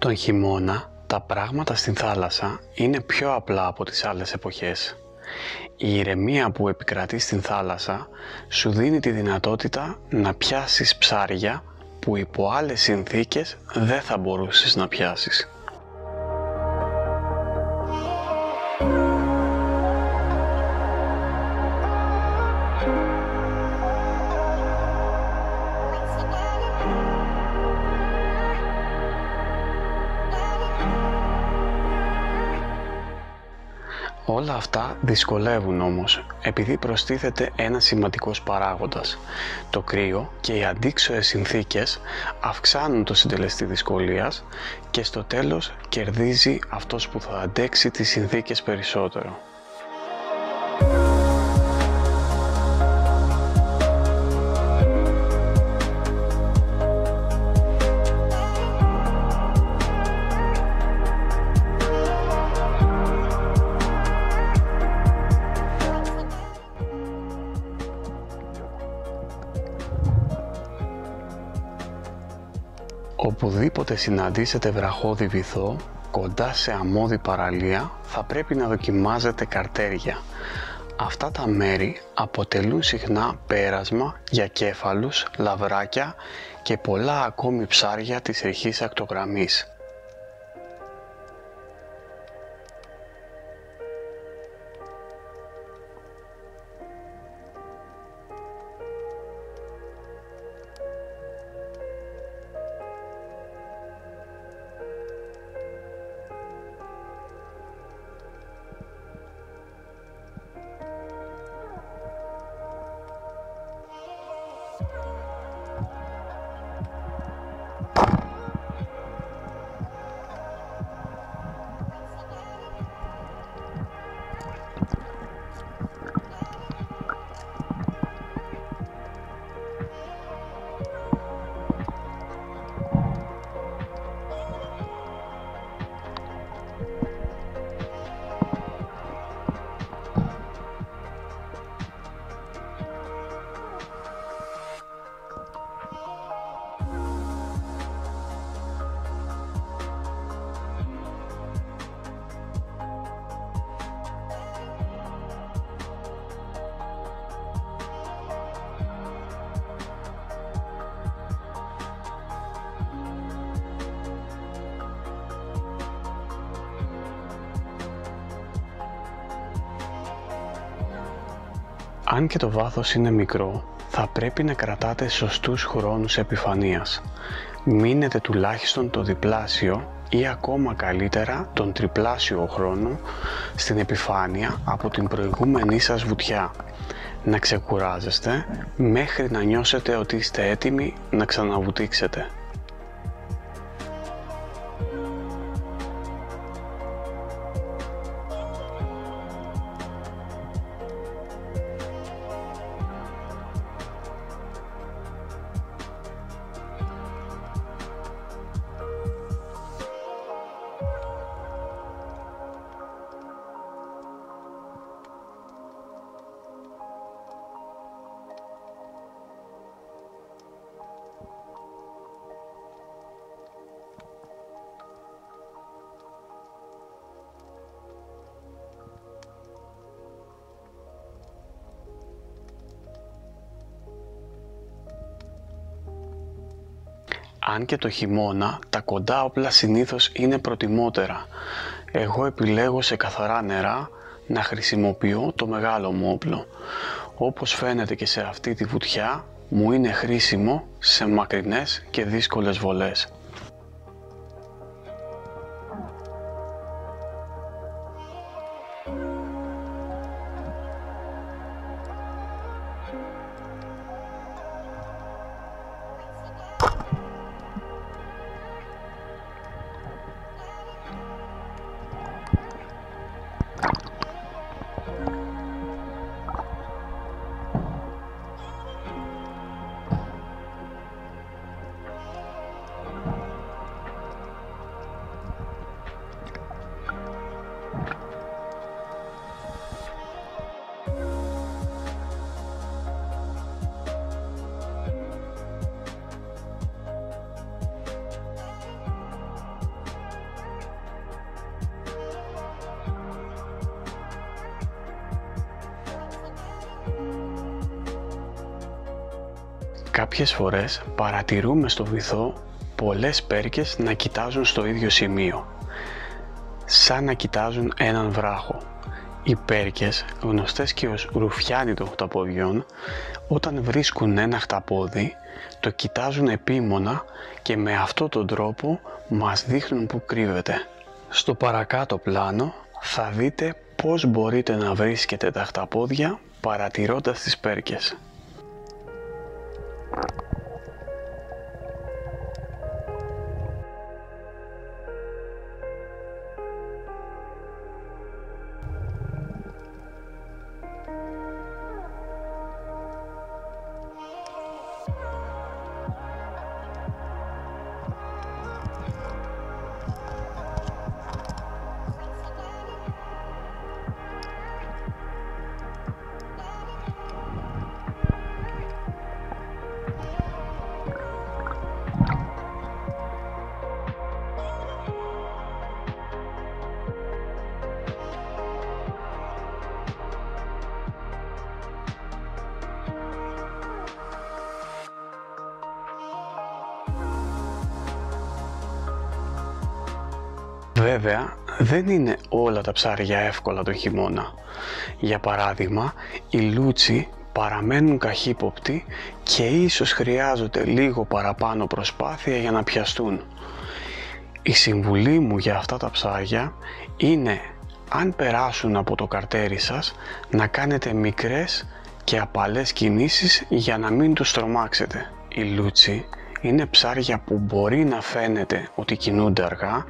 Τον χειμώνα, τα πράγματα στην θάλασσα είναι πιο απλά από τις άλλες εποχές. Η ηρεμία που επικρατεί στην θάλασσα σου δίνει τη δυνατότητα να πιάσεις ψάρια που υπό άλλες συνθήκες δεν θα μπορούσες να πιάσεις. Όλα αυτά δυσκολεύουν όμως, επειδή προστίθεται ένας σημαντικός παράγοντας. Το κρύο και οι αντίξοες συνθήκες αυξάνουν το συντελεστή δυσκολίας και στο τέλος κερδίζει αυτός που θα αντέξει τις συνθήκες περισσότερο. Οπουδήποτε συναντήσετε βραχώδη βυθό, κοντά σε αμμώδη παραλία, θα πρέπει να δοκιμάζετε καρτέρια. Αυτά τα μέρη αποτελούν συχνά πέρασμα για κέφαλους, λαβράκια και πολλά ακόμη ψάρια της ρηχής ακτογραμμής. Αν και το βάθος είναι μικρό, θα πρέπει να κρατάτε σωστούς χρόνους επιφανείας. Μείνετε τουλάχιστον το διπλάσιο ή ακόμα καλύτερα τον τριπλάσιο χρόνο στην επιφάνεια από την προηγούμενη σας βουτιά. Να ξεκουράζεστε μέχρι να νιώσετε ότι είστε έτοιμοι να ξαναβουτήξετε. Αν και το χειμώνα, τα κοντά όπλα συνήθως είναι προτιμότερα. Εγώ επιλέγω σε καθαρά νερά να χρησιμοποιώ το μεγάλο μου όπλο. Όπως φαίνεται και σε αυτή τη βουτιά, μου είναι χρήσιμο σε μακρινές και δύσκολες βολές. Κάποιες φορές παρατηρούμε στο βυθό πολλές πέρκες να κοιτάζουν στο ίδιο σημείο, σαν να κοιτάζουν έναν βράχο. Οι πέρκες, γνωστές και ως ρουφιάνοι των χταποδιών, όταν βρίσκουν ένα χταπόδι, το κοιτάζουν επίμονα και με αυτόν τον τρόπο μας δείχνουν που κρύβεται. Στο παρακάτω πλάνο θα δείτε πώς μπορείτε να βρίσκετε τα χταπόδια παρατηρώντας τις πέρκες. Βέβαια, δεν είναι όλα τα ψάρια εύκολα το χειμώνα. Για παράδειγμα, οι λούτσοι παραμένουν καχύποπτοι και ίσως χρειάζονται λίγο παραπάνω προσπάθεια για να πιαστούν. Η συμβουλή μου για αυτά τα ψάρια είναι, αν περάσουν από το καρτέρι σας, να κάνετε μικρές και απαλές κινήσεις για να μην τους τρομάξετε. Οι λούτσοι είναι ψάρια που μπορεί να φαίνεται ότι κινούνται αργά,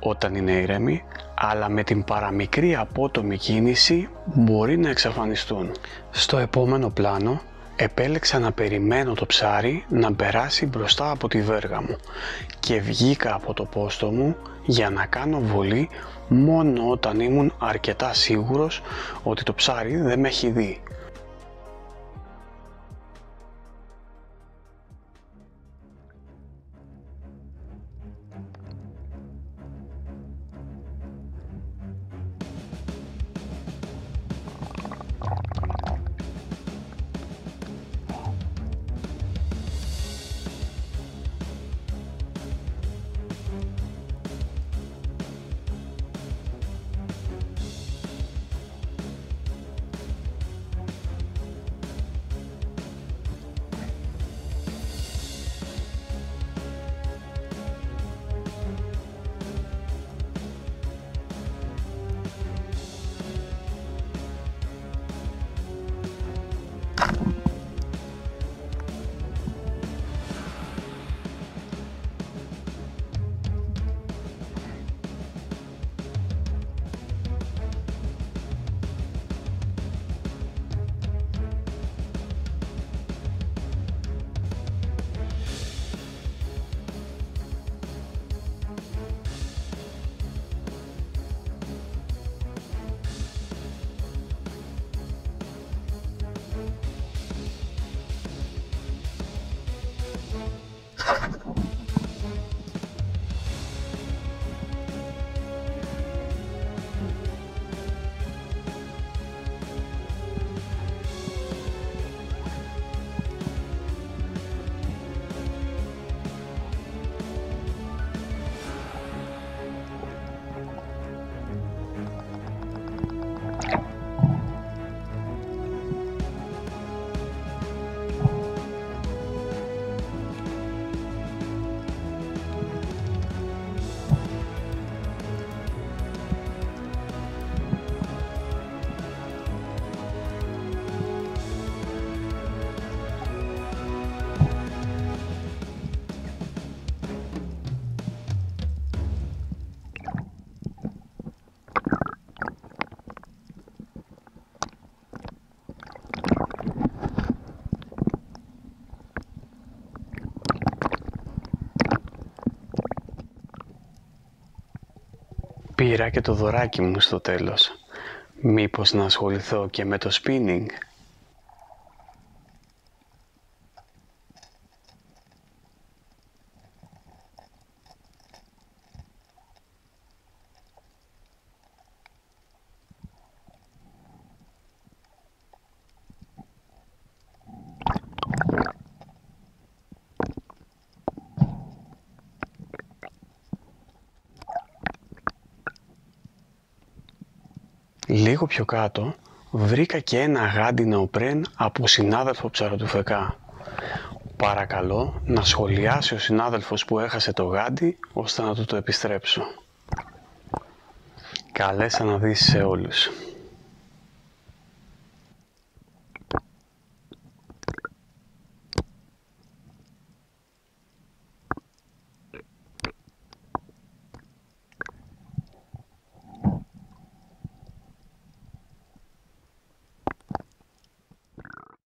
όταν είναι ήρεμοι, αλλά με την παραμικρή απότομη κίνηση μπορεί να εξαφανιστούν. Στο επόμενο πλάνο επέλεξα να περιμένω το ψάρι να περάσει μπροστά από τη βέργα μου και βγήκα από το πόστο μου για να κάνω βολή μόνο όταν ήμουν αρκετά σίγουρος ότι το ψάρι δεν με έχει δει. Πήρα και το δωράκι μου στο τέλος. Μήπως να ασχοληθώ και με το spinning? Λίγο πιο κάτω βρήκα και ένα γάντι ναοπρέν από συνάδελφο ψαροτουφεκά. Παρακαλώ να σχολιάσει ο συνάδελφος που έχασε το γάντι ώστε να του το επιστρέψω. Καλές αναδύσεις σε όλους.